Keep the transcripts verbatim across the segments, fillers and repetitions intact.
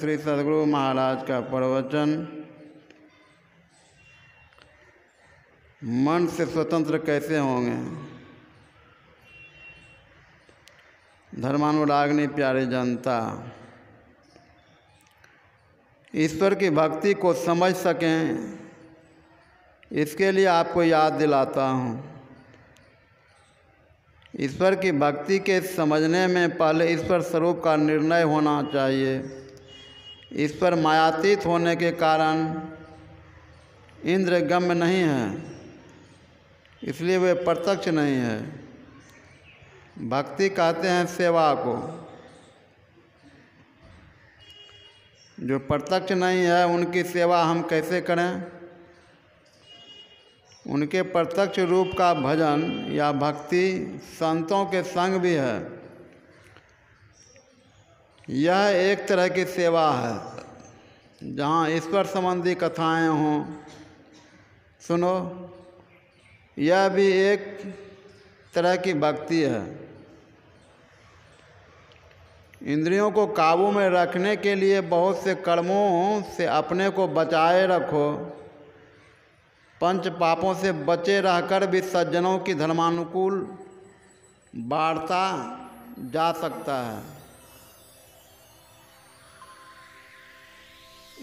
श्री सदगुरु महाराज का प्रवचन मन से स्वतंत्र कैसे होंगे। धर्मानुरागनी प्यारी जनता, ईश्वर की भक्ति को समझ सकें इसके लिए आपको याद दिलाता हूँ। ईश्वर की भक्ति के समझने में पहले ईश्वर स्वरूप का निर्णय होना चाहिए। ईश्वर मायातीत होने के कारण इंद्रियगम्य नहीं है, इसलिए वे प्रत्यक्ष नहीं है। भक्ति कहते हैं सेवा को। जो प्रत्यक्ष नहीं है उनकी सेवा हम कैसे करें? उनके प्रत्यक्ष रूप का भजन या भक्ति संतों के संग भी है। यह एक तरह की सेवा है जहाँ ईश्वर संबंधी कथाएं हों, सुनो। यह भी एक तरह की भक्ति है। इंद्रियों को काबू में रखने के लिए बहुत से कर्मों से अपने को बचाए रखो। पंच पापों से बचे रहकर भी सज्जनों की धर्मानुकूल वार्ता जा सकता है।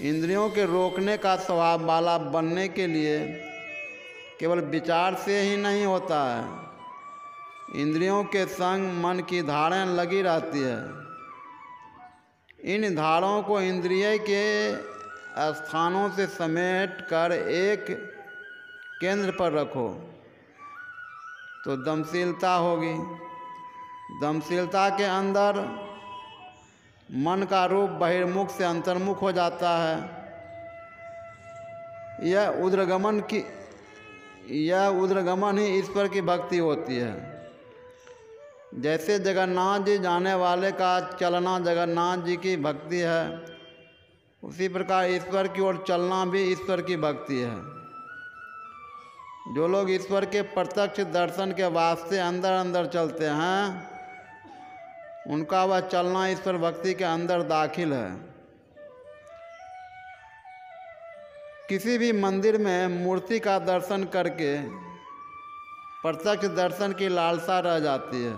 इंद्रियों के रोकने का स्वभाव वाला बनने के लिए केवल विचार से ही नहीं होता है, इंद्रियों के संग मन की धारें लगी रहती है। इन धारों को इंद्रिय के स्थानों से समेट कर एक केंद्र पर रखो तो दमशीलता होगी। दमशीलता के अंदर मन का रूप बहिर्मुख से अंतर्मुख हो जाता है। यह उद्रगमन की यह उद्रगमन ही ईश्वर की भक्ति होती है। जैसे जगन्नाथ जी जाने वाले का चलना जगन्नाथ जी की भक्ति है, उसी प्रकार ईश्वर की ओर चलना भी ईश्वर की भक्ति है। जो लोग ईश्वर के प्रत्यक्ष दर्शन के वास्ते अंदर अंदर चलते हैं, उनका वह चलना ईश्वर भक्ति के अंदर दाखिल है। किसी भी मंदिर में मूर्ति का दर्शन करके प्रत्यक्ष दर्शन की लालसा रह जाती है।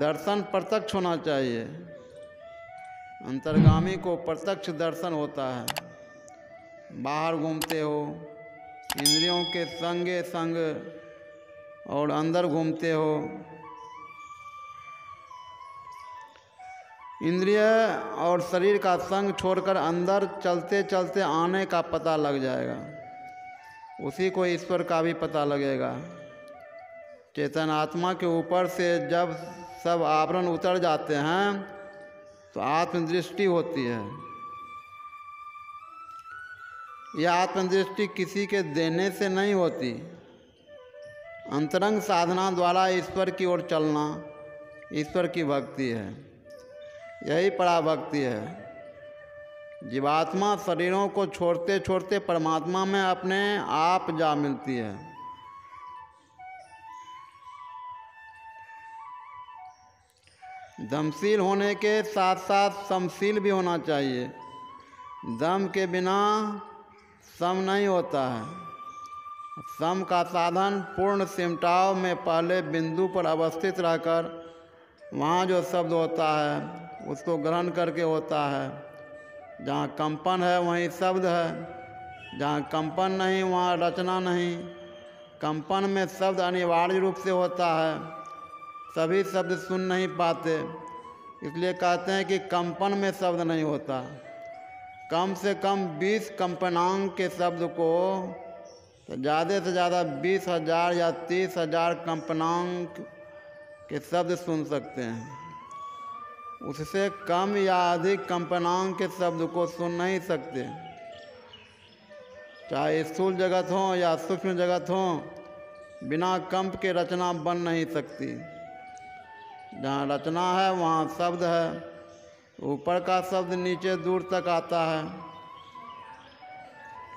दर्शन प्रत्यक्ष होना चाहिए। अंतर्गामी को प्रत्यक्ष दर्शन होता है। बाहर घूमते हो इंद्रियों के संगे संग और अंदर घूमते हो। इंद्रिय और शरीर का संग छोड़कर अंदर चलते चलते आने का पता लग जाएगा। उसी को ईश्वर का भी पता लगेगा। चेतन आत्मा के ऊपर से जब सब आवरण उतर जाते हैं तो आत्मदृष्टि होती है। यह आत्मदृष्टि किसी के देने से नहीं होती। अंतरंग साधना द्वारा ईश्वर की ओर चलना ईश्वर की भक्ति है। यही पराभक्ति है। जीवात्मा शरीरों को छोड़ते छोड़ते परमात्मा में अपने आप जा मिलती है। दमशील होने के साथ साथ समशील भी होना चाहिए। दम के बिना सम नहीं होता है। सम का साधन पूर्ण सिमटाव में पहले बिंदु पर अवस्थित रहकर वहाँ जो शब्द होता है उसको ग्रहण करके होता है। जहाँ कंपन है वहीं शब्द है, जहाँ कंपन नहीं वहाँ रचना नहीं। कंपन में शब्द अनिवार्य रूप से होता है, सभी शब्द सुन नहीं पाते, इसलिए कहते हैं कि कंपन में शब्द नहीं होता। कम से कम बीस कंपनांक के शब्द को, ज़्यादा से ज़्यादा बीस हजार या तीस हजार कंपनांक के शब्द सुन सकते हैं। उससे कम या अधिक कंपनांक के शब्द को सुन नहीं सकते। चाहे स्थूल जगत हो या सूक्ष्म जगत हो, बिना कंप के रचना बन नहीं सकती। जहाँ रचना है वहाँ शब्द है। ऊपर का शब्द नीचे दूर तक आता है।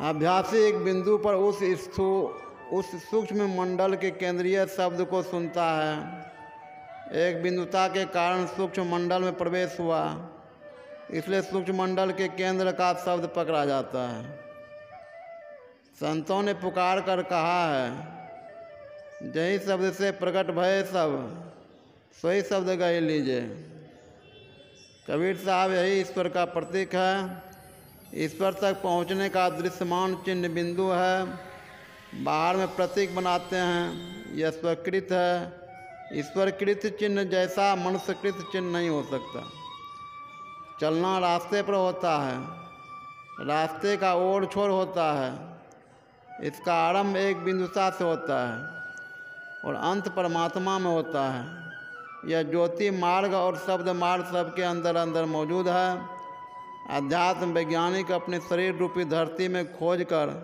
अभ्यासी एक बिंदु पर उस स्थूल उस सूक्ष्म मंडल के केंद्रीय शब्द को सुनता है। एक बिंदुता के कारण सूक्ष्म मंडल में प्रवेश हुआ, इसलिए सूक्ष्ममंडल के केंद्र का शब्द पकड़ा जाता है। संतों ने पुकार कर कहा है, जही शब्द से प्रकट भय सब सोई शब्द गए लीजिए। कबीर साहब यही ईश्वर का प्रतीक है। ईश्वर तक पहुंचने का दृश्यमान चिन्ह बिंदु है, बाहर में प्रतीक बनाते हैं। यह स्वकृत है। ईश्वरकृत चिन्ह जैसा मनुष्यकृत चिन्ह नहीं हो सकता। चलना रास्ते पर होता है, रास्ते का ओर छोर होता है। इसका आरंभ एक बिंदुता से होता है और अंत परमात्मा में होता है। यह ज्योति मार्ग और शब्द मार्ग सबके अंदर अंदर मौजूद है। अध्यात्म वैज्ञानिक अपने शरीर रूपी धरती में खोज कर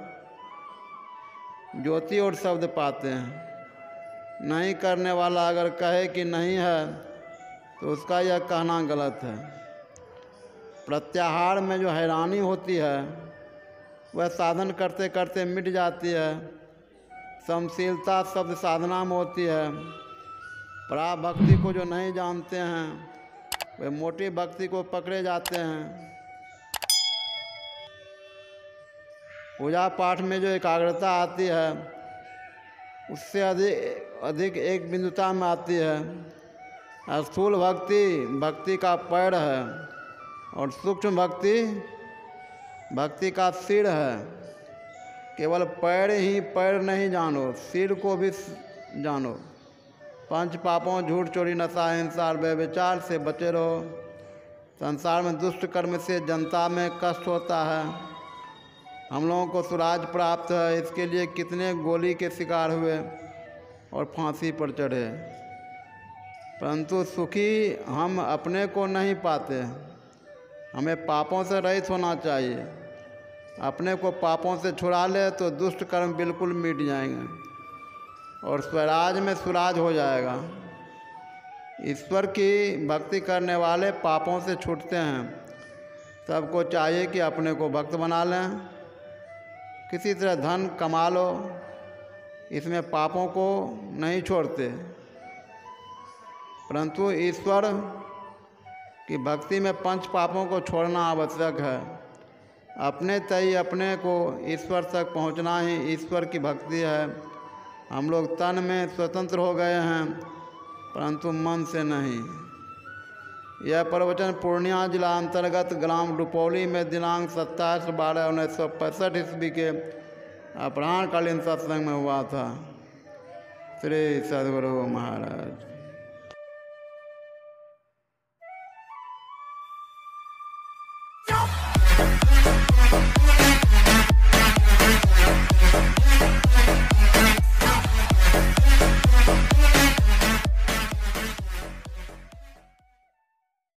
ज्योति और शब्द पाते हैं। नहीं करने वाला अगर कहे कि नहीं है तो उसका यह कहना गलत है। प्रत्याहार में जो हैरानी होती है वह साधन करते करते मिट जाती है। समशीलता शब्द साधना में होती है। पराभक्ति को जो नहीं जानते हैं वे मोटी भक्ति को पकड़े जाते हैं। पूजा पाठ में जो एकाग्रता आती है उससे अधिक अधिक एक बिंदुता में आती है। स्थूल भक्ति भक्ति का पैर है और सूक्ष्म भक्ति भक्ति का सिर है। केवल पैर ही पैर नहीं जानो, सिर को भी जानो। पंच पापों झूठ चोरी नशा हिंसा और व्यभिचार से बचे रहो। संसार में दुष्ट कर्म से जनता में कष्ट होता है। हम लोगों को सुराज प्राप्त है, इसके लिए कितने गोली के शिकार हुए और फांसी पर चढ़े, परंतु सुखी हम अपने को नहीं पाते। हमें पापों से रहित होना चाहिए। अपने को पापों से छुड़ा ले तो दुष्ट कर्म बिल्कुल मिट जाएंगे और स्वराज में सुराज हो जाएगा। ईश्वर की भक्ति करने वाले पापों से छूटते हैं। सबको चाहिए कि अपने को भक्त बना लें। किसी तरह धन कमा लो, इसमें पापों को नहीं छोड़ते, परंतु ईश्वर की भक्ति में पंच पापों को छोड़ना आवश्यक है। अपने तय अपने को ईश्वर तक पहुंचना ही ईश्वर की भक्ति है। हम लोग तन में स्वतंत्र हो गए हैं, परंतु मन से नहीं। यह प्रवचन पूर्णिया जिला अंतर्गत ग्राम रुपौली में दिनांक सत्ताईस बारह उन्नीस सौ पैंसठ ईस्वी के अपराह्नकालीन सत्संग में हुआ था। श्री सद्गुरु महाराज।